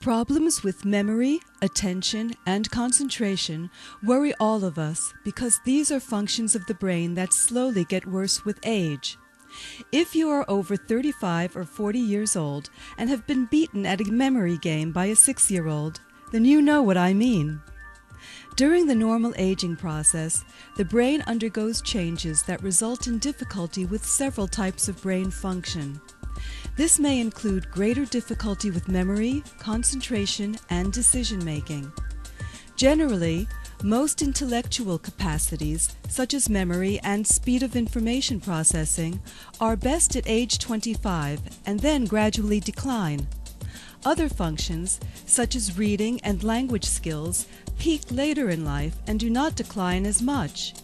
Problems with memory, attention, and concentration worry all of us because these are functions of the brain that slowly get worse with age. If you are over 35 or 40 years old and have been beaten at a memory game by a 6-year-old, then you know what I mean. During the normal aging process, the brain undergoes changes that result in difficulty with several types of brain function. This may include greater difficulty with memory, concentration, and decision-making. Generally, most intellectual capacities, such as memory and speed of information processing, are best at age 25 and then gradually decline. Other functions, such as reading and language skills, peak later in life and do not decline as much.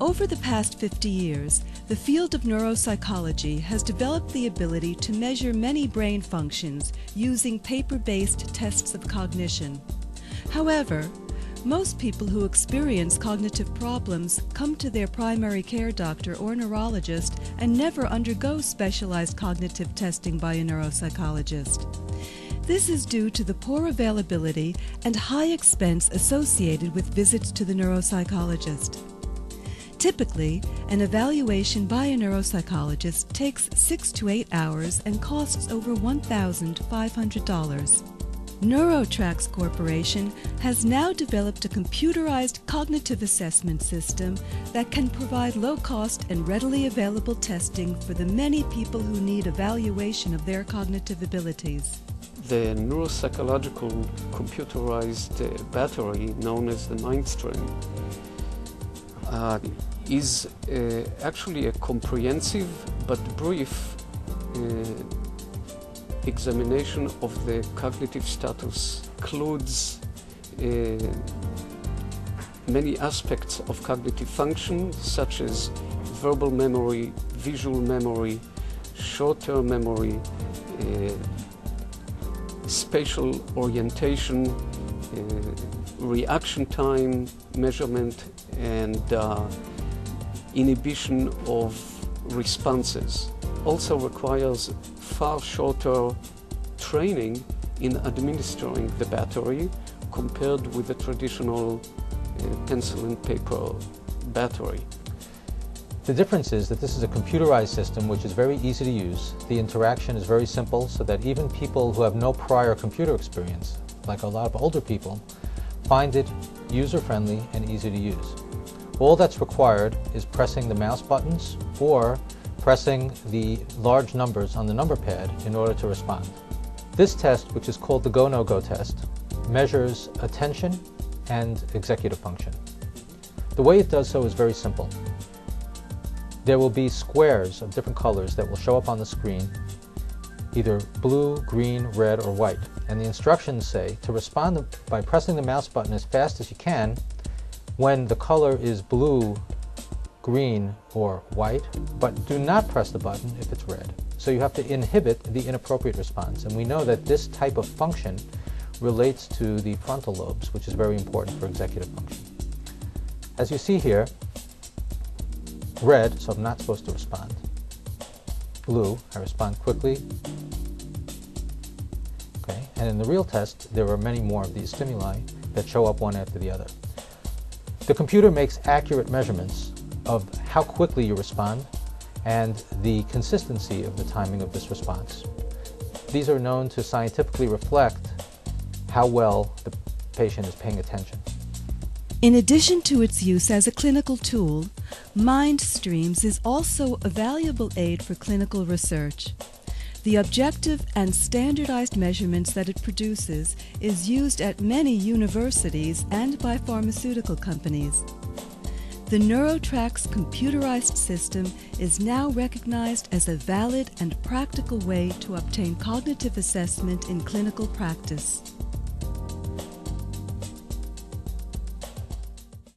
Over the past 50 years, the field of neuropsychology has developed the ability to measure many brain functions using paper-based tests of cognition. However, most people who experience cognitive problems come to their primary care doctor or neurologist and never undergo specialized cognitive testing by a neuropsychologist. This is due to the poor availability and high expense associated with visits to the neuropsychologist. Typically, an evaluation by a neuropsychologist takes 6 to 8 hours and costs over $1,500. NeuroTrax Corporation has now developed a computerized cognitive assessment system that can provide low-cost and readily available testing for the many people who need evaluation of their cognitive abilities. The neuropsychological computerized battery known as the Mindstreams is actually a comprehensive but brief examination of the cognitive status. Includes many aspects of cognitive function, such as verbal memory, visual memory, short-term memory, spatial orientation, reaction time measurement, and inhibition of responses. Also requires far shorter training in administering the battery compared with the traditional pencil and paper battery. The difference is that this is a computerized system which is very easy to use. The interaction is very simple so that even people who have no prior computer experience, like a lot of older people, find it user-friendly and easy to use. All that's required is pressing the mouse buttons or pressing the large numbers on the number pad in order to respond. This test, which is called the Go No Go test, measures attention and executive function. The way it does so is very simple. There will be squares of different colors that will show up on the screen, either blue, green, red, or white. And the instructions say to respond by pressing the mouse button as fast as you can when the color is blue, green, or white, but do not press the button if it's red. So you have to inhibit the inappropriate response. And we know that this type of function relates to the frontal lobes, which is very important for executive function. As you see here, red, so I'm not supposed to respond. Blue, I respond quickly. Okay. And in the real test, there are many more of these stimuli that show up one after the other. The computer makes accurate measurements of how quickly you respond and the consistency of the timing of this response. These are known to scientifically reflect how well the patient is paying attention. In addition to its use as a clinical tool, Mindstreams is also a valuable aid for clinical research. The objective and standardized measurements that it produces is used at many universities and by pharmaceutical companies. The NeuroTrax computerized system is now recognized as a valid and practical way to obtain cognitive assessment in clinical practice.